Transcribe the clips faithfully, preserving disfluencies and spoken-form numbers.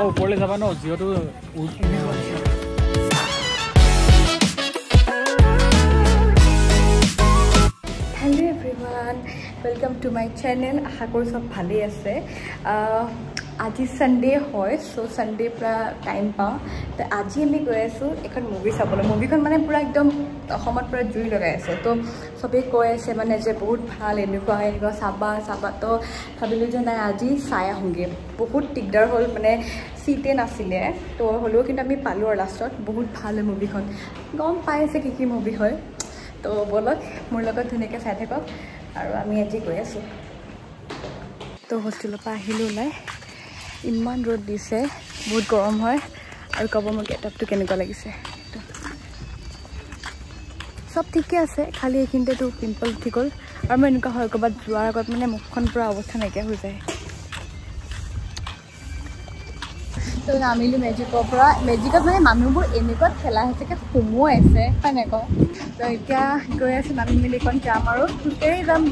আকৌ ওপৰলৈ যাবা ন যিহেতু hello everyone welcome to my channel आशा कर सब भले আছে आज संडे है सो संडे पूरा टाइम पा तो आज आम गई आसो एक मुवी चाबल मुवी माने पूरा एकदम पूरा जुई लगे तो सबे कैसे माने बहुत भल एने चाबा चाबा तो भाई ना आज चाय आहूंगे बहुत दिगदार हल मैंने सीटे नासिले तो हलो कि पालों लास्टत बहुत भल मुवी गम पाई कि मुवी है तो बोलक मोर लगत धुनियाके चाय थकक और आम आज गई आसो तो होस्टेल ऊल्ला इमान रोद दी से बहुत गरम है और कब मोर गेटअप के लगिसे सब ठीक आसे खाली ये तो पिम्पल उठी गल और मैं इनका है कब जोर आगत मैंने मुखन पूरा अवस्था नाइकिया हो जाए तो नामिल मेजिकर पर मेजिक मैं मानुबूर एनेक ठेला सोमाय है कौ तो इतना गई नामी मिली कौन जाम और खुटेरे जाम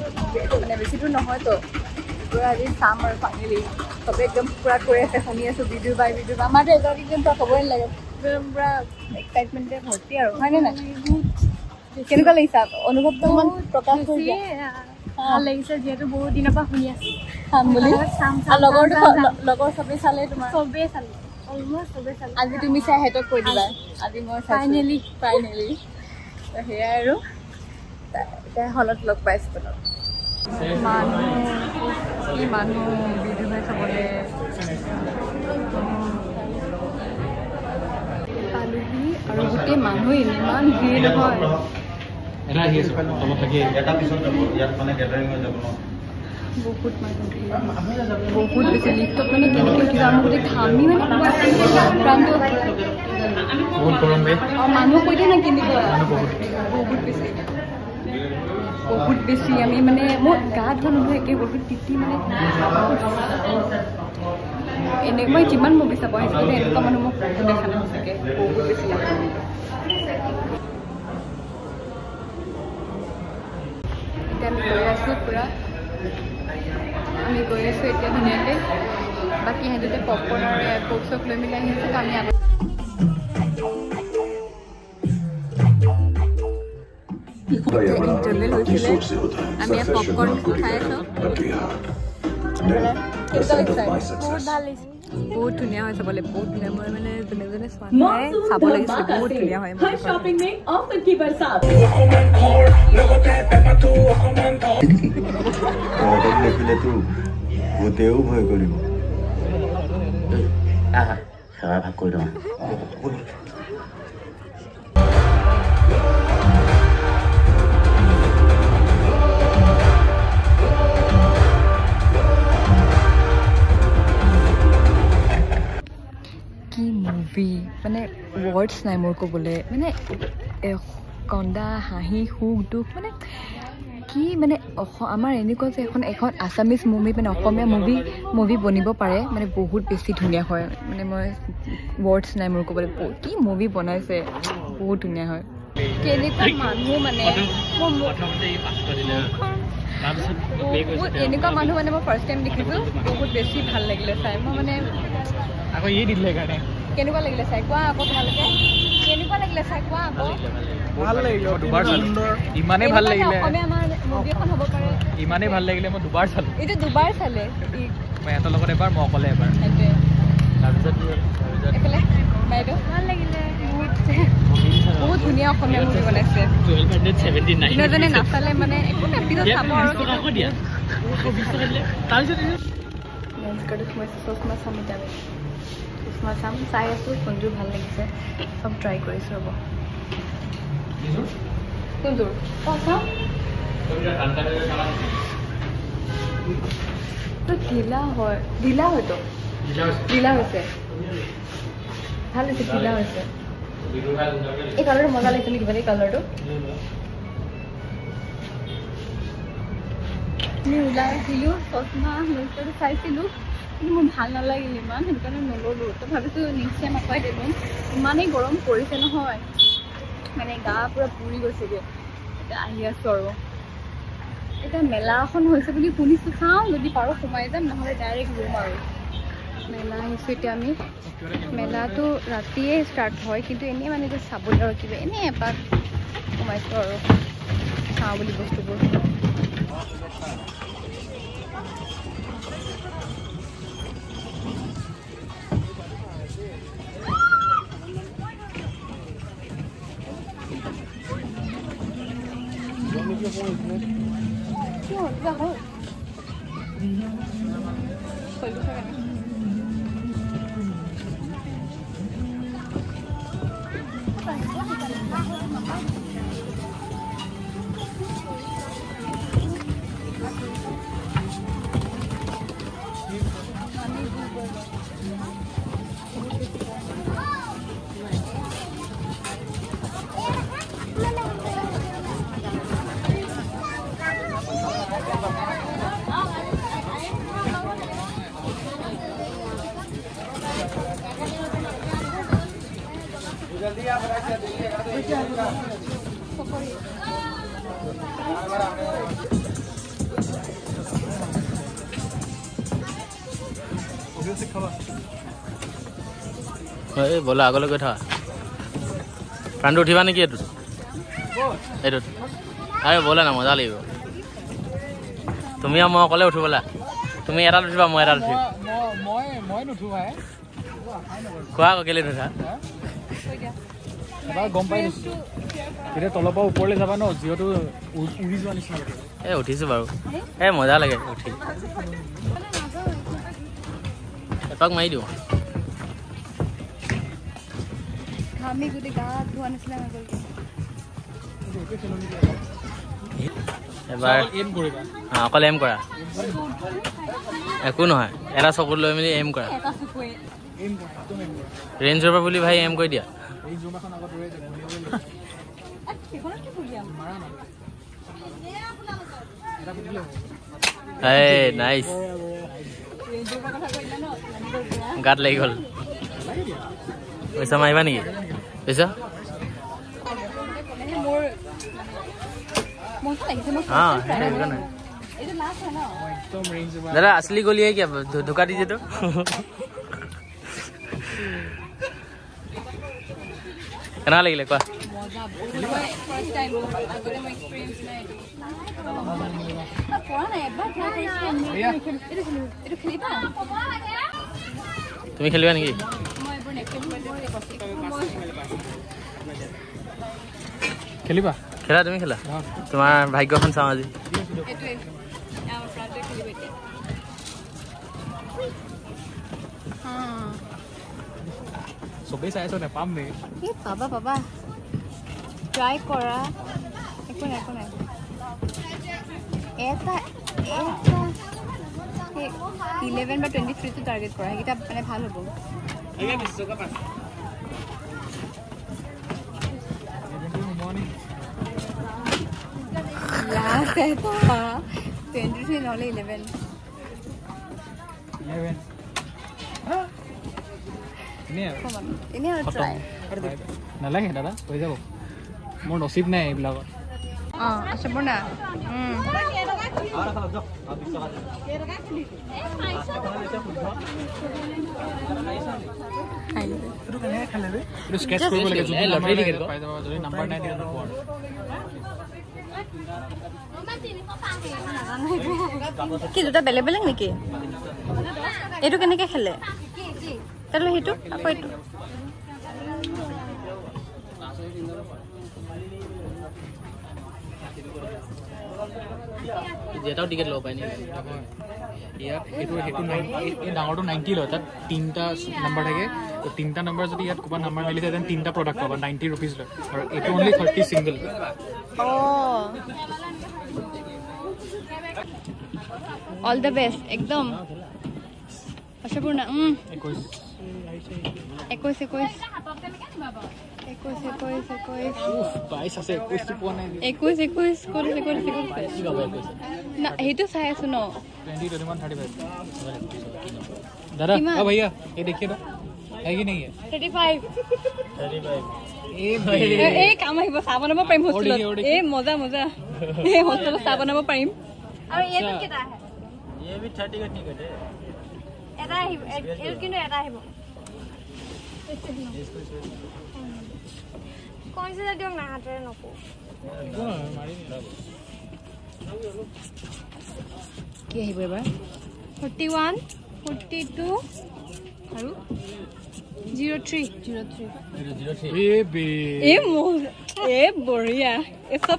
मैं बेसि दूर नो तो पूरा आज चाम और फाइनली सब एकदम पूरा कैसे शुनी आसो भिडिओ बाय भिडिओ आम तो एगराम तो खबर ना एकदम पूरा एक्साइटमेंट भर्ती है ना के लगता अनुभव तो प्रकाश ভাল লাগিছে যেহেতু বহুত দিনৰ পৰা শুনি আছো কাম বুলি আৰু লগৰ লগৰ সবে চালে তোমাৰ সবে চালে অলমোস্ট সবে চালে আজি তুমি চাই হেতক কৈ দিবা আজি মই ফাইনালি ফাইনালি তো হেয়া আৰু তাই হলত লগ পাইছো তো মানুহ কি মানুহ ভিডিঅ' নাই চাবলে পালুহি আৰু গোটে মানুহ ইমান ভিৰ হয় एना ही सब तब थके एटा पिसन যাব ইয়াত মানে গ্যাদারিং হৈ যাব ন বহুত মানুহ আমি যাব বহুত বেছি লিফট মানে কেনেকে কি যাম গতে খামি মানে প্ৰান্ত বহুত গৰম বে অ মানুহ কইতে না কিনি গল বহুত বেছি বহুত বেছি আমি মানে মো গা ধনু একে বহুত টিটি মানে এনে মই কিমান মুভি চাব আহিছো এনেকুৱা মানুহ মোক দেখা নাই থাকে বহুত বেছি पूरा गई धुनिया बाकी हेटे पपकर्न और कोक चक लै मिले तो पपकर्न खाई बहुत धुनिया चाबल बहुत धुनिया मैं मैंने जोने जोने बहुत धुनिया है मैंने वर्ड्स ना मोर कबले मैंने कन्दा हाँहि सुख दुख मैंने कि मैंने आमार एनेकुवा जे एखन एखन आसामीज मुवि मैंने असमिया मुवि मुवि बनिब पारे मैंने बहुत बेसी धुनिया है मैंने मैं वर्ड्स ना मोर कबले कि मुवि बनाइसे बहुत धुनिया है केनेका मानु माने एनेकुवा मानु माने मैं फर्स्ट टाइम देखिसो बहुत बेसी ভাল লাগিলে চাই মই মানে আকৌ ই দিলে কাৰণে केनेवा लागिले साइकवा आको भालके केनेवा लागिले साइकवा आको ভাল লাগিলে দুবার সুন্দর ইমানে ভাল লাগিলে আমি আমার মুভি এখন হব পারে ইমানে ভাল লাগিলে মই দুবার চালো এটা দুবার চালে মই এটা লগত এবাৰ মই অকলে এবাৰ এতে তাৰপিছত একেলে বাইদো ভাল লাগিলে বহুত বহুত ধুনিয়া অসমীয়া মুভি বনাইছে বাৰশ সত্তৰ ইনজনে নাচালে মানে একোটা এপিসোড চাব আৰু কিবা দিয়া তাৰপিছত মই কাটো মই চচমা সামিতা मैं चाम चाय आसो कौनजोर भल लगे सब ट्राई कर ढीला ढीला तो ढीला भल ढीला कलर मजा लगे निकल कलर तो ऊल्लो चशमा चाइल मोर भल नागिल इमान सोने नलो तो भाई नेक्स्ट टाइम आकाई देव इमान गरम पड़े नय मैंने गा पूरा पुरी गए मेला शुनी चाँव जो पारो सोमाय डायरेक्ट रूम और মেলা আহিছোঁ এতিয়া আমি মেলাটো ৰাতিয়ে ষ্টাৰ্ট হয় কিন্তু এনেই মানে যে চাবলৈ আৰু কিবা এনেই এপাক সোমাইছোঁ আৰু চাওঁ বুলি বস্তুবোৰ। बोला आगे गई था प्राण उठा निकी अरे बोला ना मजा लगे तुम मैं अकले उठो बोला तुम एडाल उठा मैं एडाल उठी क्या अकेले गम पाई तल ऊपर जा उठी बार मजा लगे उठी एपाक मारि दिओ আমি গুটি গাত ধোয়া নিছলা না গলি এবাৰ এম কৰিবা হ্যাঁ অকল এম কৰা একো নহয় এৰা চকুৰ লৈ মিলি এম কৰা এটা চকুৱে এম কৰা তুমি এম কৰা ৰেঞ্জ ৰবা বুলি ভাই এম কৈ দিয়া এই জুমাখন আগত ৰৈ যায় এখন কি বুলিয়া মাৰা না এয়া ফুলা মত এটা বুলিয়া এই নাইস ৰেঞ্জ ৰবা কথা কইলা ন গাত লাগি গল पैसा मारिबा नेকি पैसा मोर मोर लागिছে मोर हां এটা লাস্ট না একদম রেঞ্জ দাদা असली गोली है क्या धोखा दीजिए तो कना লাগিলে কোয়া মজা ফার্স্ট টাইম আগরে মই এক্সপেরিয়েন্স নাই পড়া না একবার খেলা এক্সপেরিয়েন্স এটা খেলি এটা খেলিবা তুমি খেলিবা নেকি खेलिबा खेला तुम खेला तुम्हार भाग्यखन चाओ आज सबे चाय तो ना पाम ने ए बाबा बाबा ट्राई करा एको ना एको ना एटा एटा इलेवन बा तेईस तो टारगेट करा एटा माने ভাল হবো ये मिसो का पास लास्ट है तो तेईस और ग्यारह ग्यारह हां इने इने और ट्राई कर दे ना लगे दादा हो जाओ मोर नसीब नहीं है ब्लॉग हां अच्छा बोना हम और चलो जाओ आप इसका ये रखा के लिए ए पैसा तो कने खले रे तो स्केच कर बोले जो लॉटरी निकल पाए तो जो नंबर नहीं दिया तो कौन मम्मा तेरे को पांगे कि दुटा बेले बेले नेकी एटू कने के खेले जी चलो हेटू अको एटू जेटाओ टिकट लो पाए नहीं ইয়াত এটো এটো নব্বৈ এই ডাঙৰটো নব্বৈ লয় তাত তিনটা নাম্বাৰ থাকে তো তিনটা নাম্বাৰ যদি ইয়াত কোবা নাম্বাৰ মিলিছে দেন তিনটা প্ৰডাক্ট পাবা নব্বৈ rupees লয় আৰু এটো only ত্ৰিশ সিঙ্গেল অ অল দা বেস্ট একদম আশাপূৰ্ণা উম মজা মজা চাহ বনাব পাৰিম। बढ़िया सब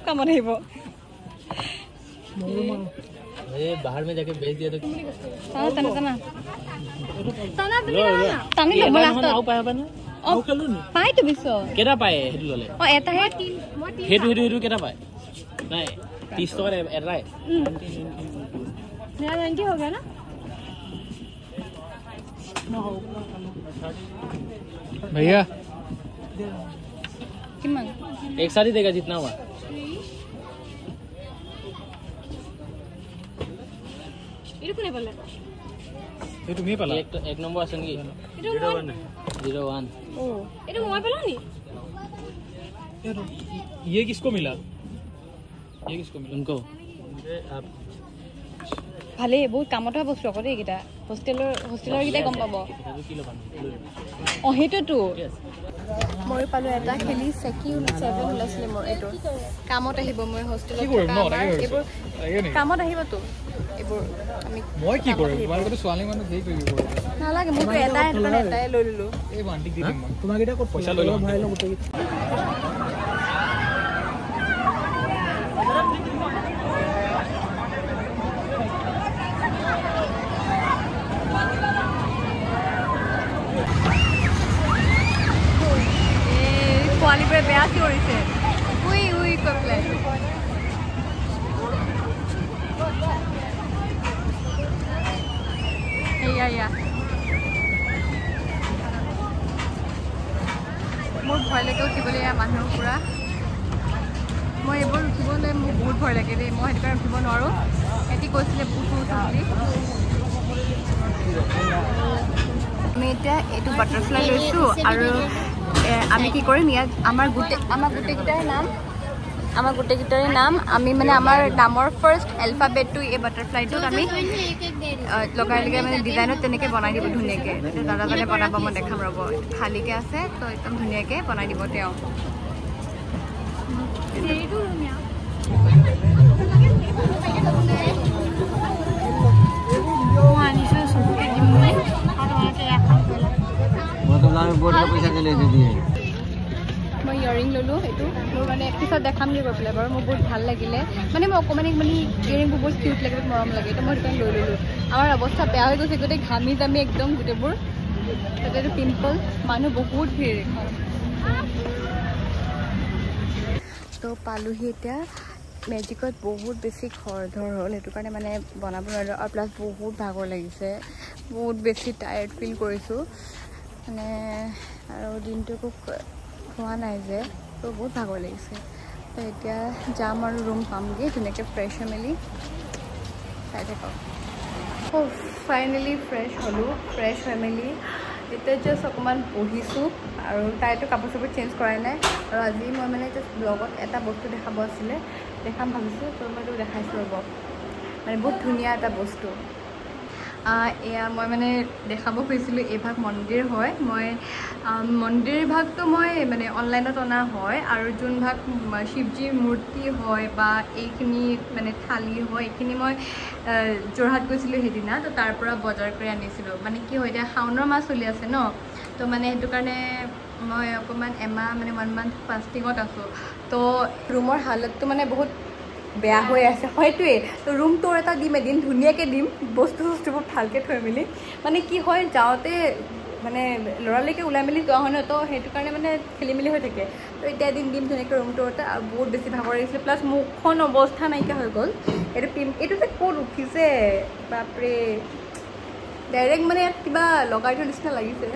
कम ये बाहर में जाके बेच दिया तो तना तना तना तना बोला ना तनी लो बोला तो पाए बने ओ कलु नि पाए तो बिसो केटा पाए हेतु लले ओ एटा हे तीन म तीन हेतु हेतु हेतु केटा पाए नाही तीस तो रे एरा है नया नब्बे हो गया ना ना हो भैया किमान एक साथ ही देगा जितना हुआ इरु कुने बल्ला ए तुमी पाला एक एक नंबर आसंगी शून्य एक ओ ए तो मोबाइल नहीं यार ये किसको मिला ये किसको मिला उनको आप ভালে বহুত কামটা বস্তু করে একিটা হোস্টেলৰ হোস্টেলৰ গিটা গম পাবো অ হেতটো মই পালো এটা খেলি সেকি সাত লাসলে মোৰ এটো কামত আহিব মই হোস্টেলৰ কামত আহিব তো এবোৰ আমি মই কি কৰিম তোমাক তো সোৱালি মানে দেই কৰিব না লাগে মই এটা এটা এটা লৈ ললো এই বান্টিক দি দিম মই তোমাক এটা কত পইচা লৈ লও ভাই লও গটে बटरफ्लाई लो कि नाम गोटेकटारे नाम मैं नाम फार्ष्ट एल्फाबेट तो बटरफ्लाई लगे मैं डिजाइन बना दी धुनिया दादाजाने बना मैं देखा रब खालिके आसे तो एकदम धुनिया बना दी আমি বড় পয়সা চলে দিই মই ইয়ারিং ললো এটো মোৰ মানে কিছ দেখাম নি গপলে বৰ মোৰ বহুত ভাল লাগিলে মানে মই অকমানিক মানে ইয়ারিং বহুত কিউট লাগে মৰম লাগে এটো মই তাই লৈ ললো আমাৰ অৱস্থা বেয়া হৈ গৈছে গতে ঘামি জামি একদম গুটেবোৰ তাতে পিম্পল মানু বহুত ভিৰ এখন তো পালু হেটা মেজিকত বহুত বেছি খৰ ধৰ হল এটো কাৰণে মানে বনাব নোৱাৰিলো আৰু প্লাস বহুত ভাগৰ লাগিছে বহুত বেছি টায়ার্ড ফিল কৰিছো मैंने दिन तो खुआ ना जे तो बहुत भाग लगे तो इतना जाम और रूम पागे धुनिया फ्रेश हो मिली चाह फाइनली फ्रेश हलो फ्रेश हो मिली इतना जस्ट अक बहिशो और ताइट कपड़ चपड़ चेंज कराए ना और आज मैं मैंने जस्ट ब्लगत एट बस्तु देखा देखा भाई तो मैं देखा रब मैं बहुत धुनिया एट बस्तु एया मैं मैंने देखा खुजिल एक भाग मंदिर है मैं मंदिर भाग तो मैं मैंने अनलाइन अना है और जो भाग शिवजी मूर्ति है ये मैंने थाली है ये मैं जोरहाट गई सीदना तो तारपरा बजार कर आनीसो मानी कि है शावणर माह चलि आसे न तो मैंने कारण मैं अक एमाह मैं वन मान्थ फास्टिंग आसो तो रूमर हालत तो मैं बहुत बेया हो आसे हयतुए तो रूम तो एटा दिम एदिन धुनियाके दिम बस्तु बस्तुबो भालके थय मिली माने कि हय जावते माने लरालेके उला मिली जाव हन तो हेतु कारणे माने खेली मिली होय थाके तो एटा एदिन दिम धुनियाके रूम तो एटा बहुत बेसी भागर आइसले प्लस मुखन अवस्था नाइका होय गल एटा पिम एटा से कोड उठिसे बाप रे डायरेक्ट माने किबा लगाइ थय दिसना लागिसे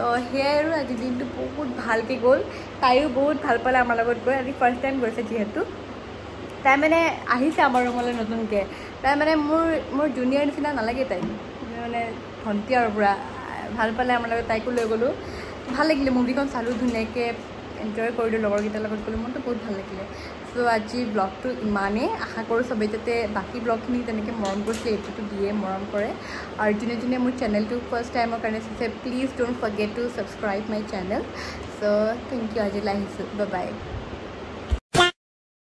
तो हेयर आजि दिन तो बहुत भालके गल तायो बहुत भाल पाले आमार लगत गय आजि फर्स्ट टाइम गयसे जेहेतु ताई मैंने आम रूम नतुनक ताई मैंने मोर मोर जूनियर निचिना नालागे तक मैंने भंटी और पूरा भल पाले आम तैको लै गलो भल लगे मुभीन चालू धुनिया एन्जय कर लगों गल मन तो बहुत भल लगे। सो आज ब्लग तो इमाने आशा करूँ सबे जो बाकी ब्लगखिनि जैसे मरम करते दिए मरम करे और जोने जोने मोर चैनल तो फर्स्ट टाइम चाहिए please don't forget to subscribe my channel. So thank you, आज बाय।